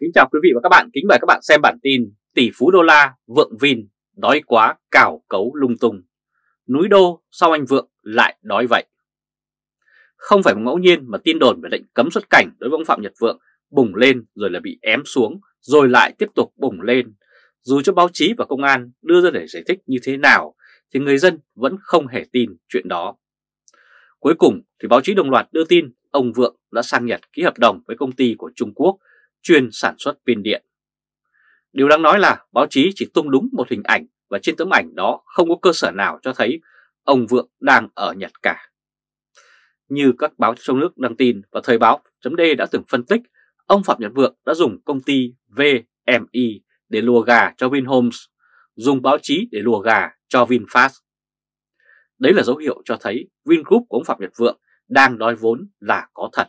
Kính chào quý vị và các bạn, kính mời các bạn xem bản tin tỷ phú đô la Vượng Vin đói quá cào cấu lung tung. Núi đô sau anh Vượng lại đói vậy. Không phải ngẫu nhiên mà tin đồn về lệnh cấm xuất cảnh đối với ông Phạm Nhật Vượng bùng lên rồi là bị ém xuống rồi lại tiếp tục bùng lên. Dù cho báo chí và công an đưa ra để giải thích như thế nào thì người dân vẫn không hề tin chuyện đó. Cuối cùng thì báo chí đồng loạt đưa tin ông Vượng đã sang Nhật ký hợp đồng với công ty của Trung Quốc chuyên sản xuất pin điện. Điều đáng nói là báo chí chỉ tung đúng một hình ảnh và trên tấm ảnh đó không có cơ sở nào cho thấy ông Vượng đang ở Nhật cả. Như các báo trong nước đăng tin và Thời Báo.de đã từng phân tích, ông Phạm Nhật Vượng đã dùng công ty VMI để lùa gà cho VinHomes, dùng báo chí để lùa gà cho VinFast. Đấy là dấu hiệu cho thấy Vingroup của ông Phạm Nhật Vượng đang đói vốn là có thật.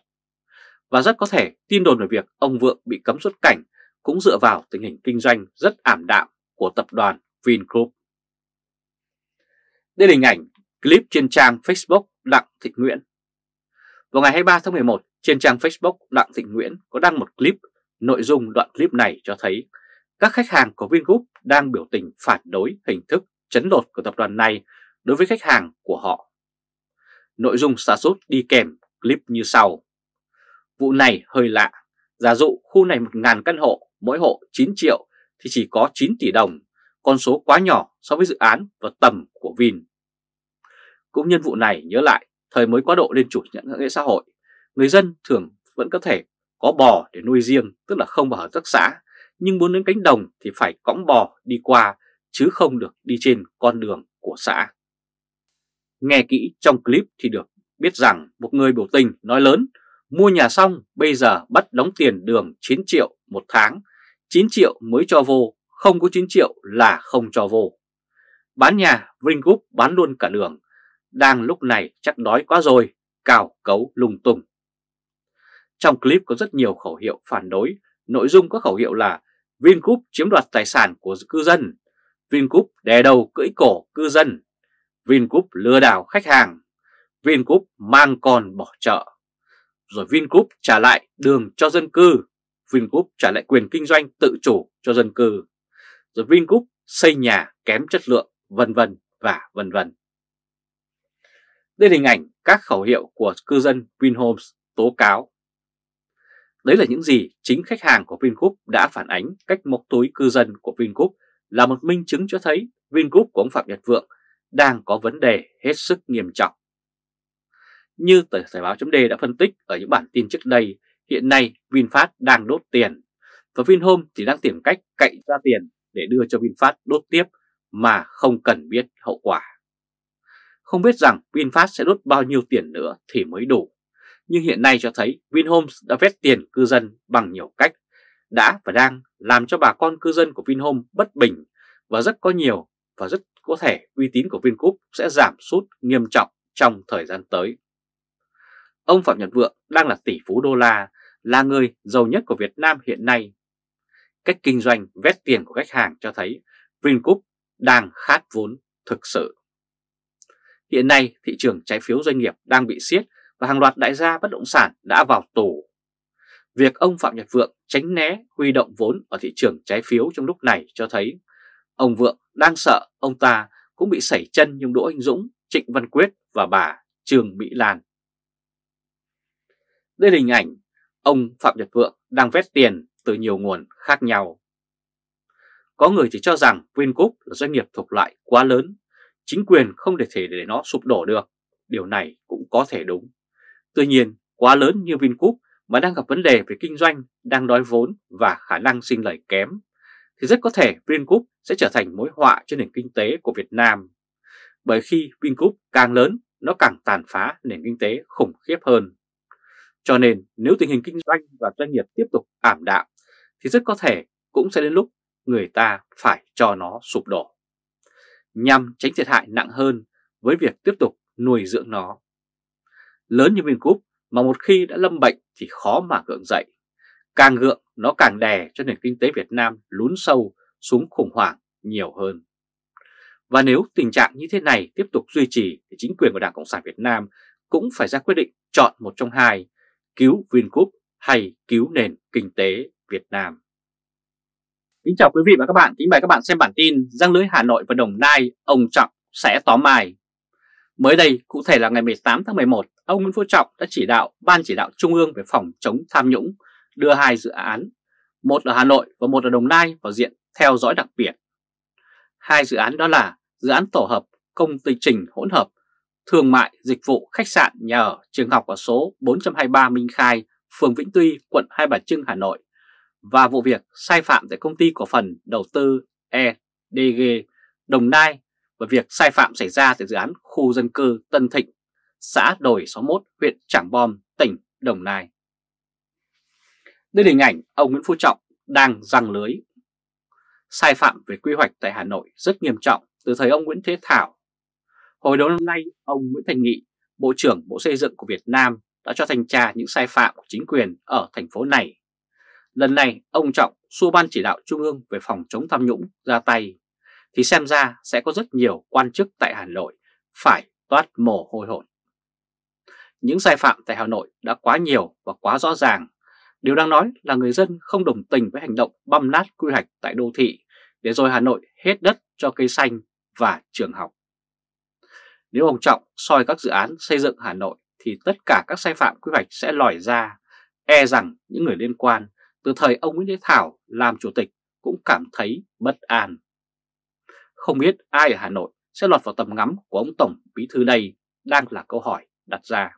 Và rất có thể tin đồn về việc ông Vượng bị cấm xuất cảnh cũng dựa vào tình hình kinh doanh rất ảm đạm của tập đoàn Vingroup. Đây là hình ảnh clip trên trang Facebook Lạng Thịnh Nguyễn. Vào ngày 23 tháng 11, trên trang Facebook Lạng Thịnh Nguyễn có đăng một clip. Nội dung đoạn clip này cho thấy các khách hàng của Vingroup đang biểu tình phản đối hình thức trấn lột của tập đoàn này đối với khách hàng của họ. Nội dung status đi kèm clip như sau. Vụ này hơi lạ, giả dụ khu này 1.000 căn hộ, mỗi hộ 9 triệu thì chỉ có 9 tỷ đồng, con số quá nhỏ so với dự án và tầm của Vin. Cũng nhân vụ này nhớ lại, thời mới quá độ lên chủ nghĩa xã hội, người dân thường vẫn có thể có bò để nuôi riêng, tức là không vào hợp tác xã, nhưng muốn đến cánh đồng thì phải cõng bò đi qua chứ không được đi trên con đường của xã. Nghe kỹ trong clip thì được biết rằng một người biểu tình nói lớn, mua nhà xong bây giờ bắt đóng tiền đường 9 triệu một tháng, 9 triệu mới cho vô, không có 9 triệu là không cho vô. Bán nhà, Vingroup bán luôn cả đường, đang lúc này chắc đói quá rồi, cào cấu lung tung. Trong clip có rất nhiều khẩu hiệu phản đối, nội dung có khẩu hiệu là Vingroup chiếm đoạt tài sản của cư dân, Vingroup đè đầu cưỡi cổ cư dân, Vingroup lừa đảo khách hàng, Vingroup mang con bỏ chợ, rồi Vingroup trả lại đường cho dân cư, Vingroup trả lại quyền kinh doanh tự chủ cho dân cư, rồi Vingroup xây nhà kém chất lượng, vân vân và vân vân. Đây là hình ảnh các khẩu hiệu của cư dân VinHomes tố cáo. Đấy là những gì chính khách hàng của Vingroup đã phản ánh, cách móc túi cư dân của Vingroup là một minh chứng cho thấy Vingroup của ông Phạm Nhật Vượng đang có vấn đề hết sức nghiêm trọng. Như Thời Báo.de đã phân tích ở những bản tin trước đây, hiện nay VinFast đang đốt tiền và VinHomes thì đang tìm cách cậy ra tiền để đưa cho VinFast đốt tiếp mà không cần biết hậu quả. Không biết rằng VinFast sẽ đốt bao nhiêu tiền nữa thì mới đủ, nhưng hiện nay cho thấy VinHomes đã vét tiền cư dân bằng nhiều cách, đã và đang làm cho bà con cư dân của VinHomes bất bình và rất có thể uy tín của Vingroup sẽ giảm sút nghiêm trọng trong thời gian tới. Ông Phạm Nhật Vượng đang là tỷ phú đô la, là người giàu nhất của Việt Nam hiện nay. Cách kinh doanh vét tiền của khách hàng cho thấy Vingroup đang khát vốn thực sự. Hiện nay, thị trường trái phiếu doanh nghiệp đang bị siết và hàng loạt đại gia bất động sản đã vào tù. Việc ông Phạm Nhật Vượng tránh né huy động vốn ở thị trường trái phiếu trong lúc này cho thấy ông Vượng đang sợ ông ta cũng bị sẩy chân như Đỗ Anh Dũng, Trịnh Văn Quyết và bà Trương Mỹ Lan. Đây là hình ảnh ông Phạm Nhật Vượng đang vét tiền từ nhiều nguồn khác nhau. Có người chỉ cho rằng Vingroup là doanh nghiệp thuộc loại quá lớn, chính quyền không thể để nó sụp đổ được. Điều này cũng có thể đúng. Tuy nhiên, quá lớn như Vingroup mà đang gặp vấn đề về kinh doanh, đang đói vốn và khả năng sinh lời kém, thì rất có thể Vingroup sẽ trở thành mối họa cho nền kinh tế của Việt Nam. Bởi khi Vingroup càng lớn, nó càng tàn phá nền kinh tế khủng khiếp hơn. Cho nên nếu tình hình kinh doanh và doanh nghiệp tiếp tục ảm đạm thì rất có thể cũng sẽ đến lúc người ta phải cho nó sụp đổ, nhằm tránh thiệt hại nặng hơn với việc tiếp tục nuôi dưỡng nó. Lớn như Vingroup mà một khi đã lâm bệnh thì khó mà gượng dậy. Càng gượng nó càng đè cho nền kinh tế Việt Nam lún sâu xuống khủng hoảng nhiều hơn. Và nếu tình trạng như thế này tiếp tục duy trì thì chính quyền của Đảng Cộng sản Việt Nam cũng phải ra quyết định chọn một trong hai: cứu Vingroup hay cứu nền kinh tế Việt Nam. Kính chào quý vị và các bạn, kính mời các bạn xem bản tin răng lưới Hà Nội và Đồng Nai, ông Trọng sẽ tóm mài. Mới đây, cụ thể là ngày 18 tháng 11, ông Nguyễn Phú Trọng đã chỉ đạo Ban Chỉ đạo Trung ương về phòng chống tham nhũng đưa hai dự án, một ở Hà Nội và một ở Đồng Nai vào diện theo dõi đặc biệt. Hai dự án đó là dự án tổ hợp công trình hỗn hợp, thương mại, dịch vụ, khách sạn, nhà ở, trường học ở số 423 Minh Khai, phường Vĩnh Tuy, quận Hai Bà Trưng, Hà Nội và vụ việc sai phạm tại công ty cổ phần đầu tư EDG Đồng Nai và việc sai phạm xảy ra tại dự án khu dân cư Tân Thịnh, xã Đồi 61, huyện Trảng Bom, tỉnh Đồng Nai. Đây là hình ảnh ông Nguyễn Phú Trọng đang giăng lưới. Sai phạm về quy hoạch tại Hà Nội rất nghiêm trọng từ thời ông Nguyễn Thế Thảo. Hồi đầu năm nay, ông Nguyễn Thanh Nghị, Bộ trưởng Bộ Xây dựng của Việt Nam đã cho thanh tra những sai phạm của chính quyền ở thành phố này. Lần này, ông Trọng xua Ban Chỉ đạo Trung ương về phòng chống tham nhũng ra tay, thì xem ra sẽ có rất nhiều quan chức tại Hà Nội phải toát mồ hôi hột. Những sai phạm tại Hà Nội đã quá nhiều và quá rõ ràng. Điều đang nói là người dân không đồng tình với hành động băm nát quy hoạch tại đô thị, để rồi Hà Nội hết đất cho cây xanh và trường học. Nếu ông Trọng soi các dự án xây dựng Hà Nội thì tất cả các sai phạm quy hoạch sẽ lòi ra. E rằng những người liên quan từ thời ông Nguyễn Thế Thảo làm chủ tịch cũng cảm thấy bất an. Không biết ai ở Hà Nội sẽ lọt vào tầm ngắm của ông Tổng Bí thư đây đang là câu hỏi đặt ra.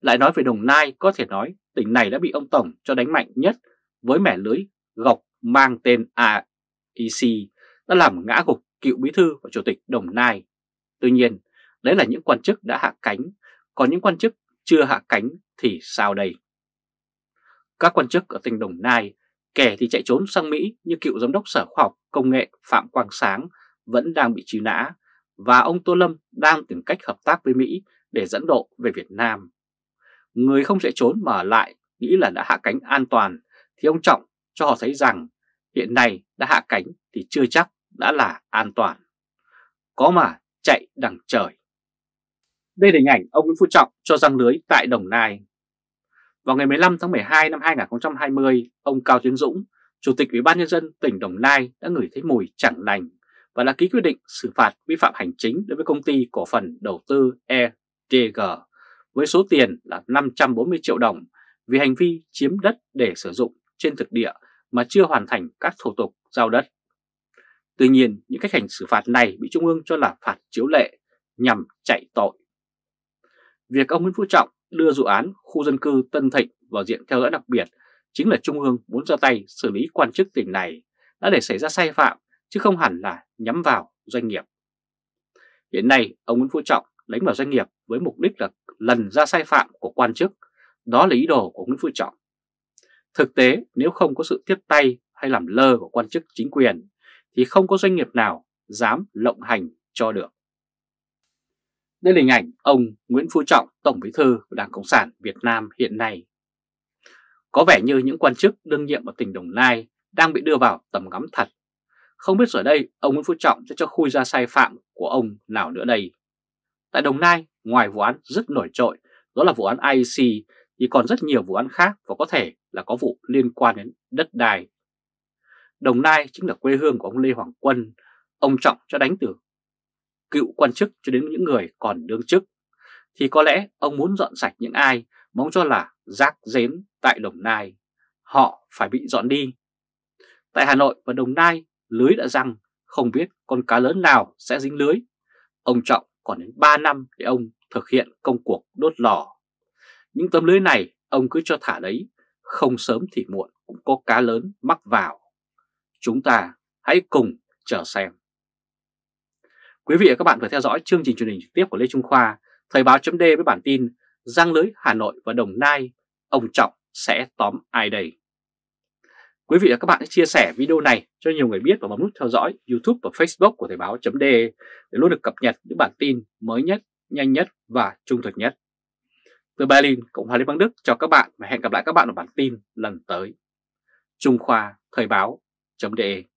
Lại nói về Đồng Nai, có thể nói tỉnh này đã bị ông Tổng cho đánh mạnh nhất với mẻ lưới gọc mang tên AIC đã làm ngã gục cựu bí thư và chủ tịch Đồng Nai. Tuy nhiên, đấy là những quan chức đã hạ cánh, còn những quan chức chưa hạ cánh thì sao đây? Các quan chức ở tỉnh Đồng Nai, kẻ thì chạy trốn sang Mỹ như cựu giám đốc Sở Khoa học Công nghệ Phạm Quang Sáng vẫn đang bị truy nã, và ông Tô Lâm đang tìm cách hợp tác với Mỹ để dẫn độ về Việt Nam. Người không chạy trốn mà lại nghĩ là đã hạ cánh an toàn, thì ông Trọng cho họ thấy rằng hiện nay đã hạ cánh thì chưa chắc đã là an toàn. Có mà chạy đằng trời. Đây là hình ảnh ông Nguyễn Phú Trọng cho răng lưới tại Đồng Nai. Vào ngày 15 tháng 12 năm 2020, ông Cao Tiến Dũng, Chủ tịch Ủy ban Nhân dân tỉnh Đồng Nai đã ngửi thấy mùi chẳng lành và đã ký quyết định xử phạt vi phạm hành chính đối với công ty cổ phần đầu tư EDG với số tiền là 540 triệu đồng vì hành vi chiếm đất để sử dụng trên thực địa mà chưa hoàn thành các thủ tục giao đất. Tuy nhiên, những cách hành xử phạt này bị Trung ương cho là phạt chiếu lệ nhằm chạy tội. Việc ông Nguyễn Phú Trọng đưa dự án khu dân cư Tân Thịnh vào diện theo dõi đặc biệt chính là Trung ương muốn ra tay xử lý quan chức tỉnh này đã để xảy ra sai phạm, chứ không hẳn là nhắm vào doanh nghiệp. Hiện nay, ông Nguyễn Phú Trọng đánh vào doanh nghiệp với mục đích là lần ra sai phạm của quan chức. Đó là ý đồ của Nguyễn Phú Trọng. Thực tế, nếu không có sự tiếp tay hay làm lơ của quan chức chính quyền, thì không có doanh nghiệp nào dám lộng hành cho được. Đây là hình ảnh ông Nguyễn Phú Trọng, Tổng Bí thư của Đảng Cộng sản Việt Nam hiện nay. Có vẻ như những quan chức đương nhiệm ở tỉnh Đồng Nai đang bị đưa vào tầm ngắm thật. Không biết rồi đây ông Nguyễn Phú Trọng sẽ cho khui ra sai phạm của ông nào nữa đây. Tại Đồng Nai, ngoài vụ án rất nổi trội, đó là vụ án AIC, thì còn rất nhiều vụ án khác và có thể là có vụ liên quan đến đất đai. Đồng Nai chính là quê hương của ông Lê Hoàng Quân, ông Trọng cho đánh từ cựu quan chức cho đến những người còn đương chức. Thì có lẽ ông muốn dọn sạch những ai mà ông cho là rác rến tại Đồng Nai. Họ phải bị dọn đi. Tại Hà Nội và Đồng Nai, lưới đã giăng, không biết con cá lớn nào sẽ dính lưới. Ông Trọng còn đến 3 năm để ông thực hiện công cuộc đốt lò. Những tấm lưới này ông cứ cho thả đấy, không sớm thì muộn cũng có cá lớn mắc vào. Chúng ta hãy cùng chờ xem. Quý vị và các bạn vừa theo dõi chương trình truyền hình trực tiếp của Lê Trung Khoa, Thời Báo.de với bản tin răng lưới Hà Nội và Đồng Nai, ông Trọng sẽ tóm ai đây? Quý vị và các bạn hãy chia sẻ video này cho nhiều người biết và bấm nút theo dõi YouTube và Facebook của Thời Báo.de để luôn được cập nhật những bản tin mới nhất, nhanh nhất và trung thực nhất. Từ Berlin, Cộng hòa Liên bang Đức chào các bạn và hẹn gặp lại các bạn ở bản tin lần tới. Trung Khoa, Thời Báo.de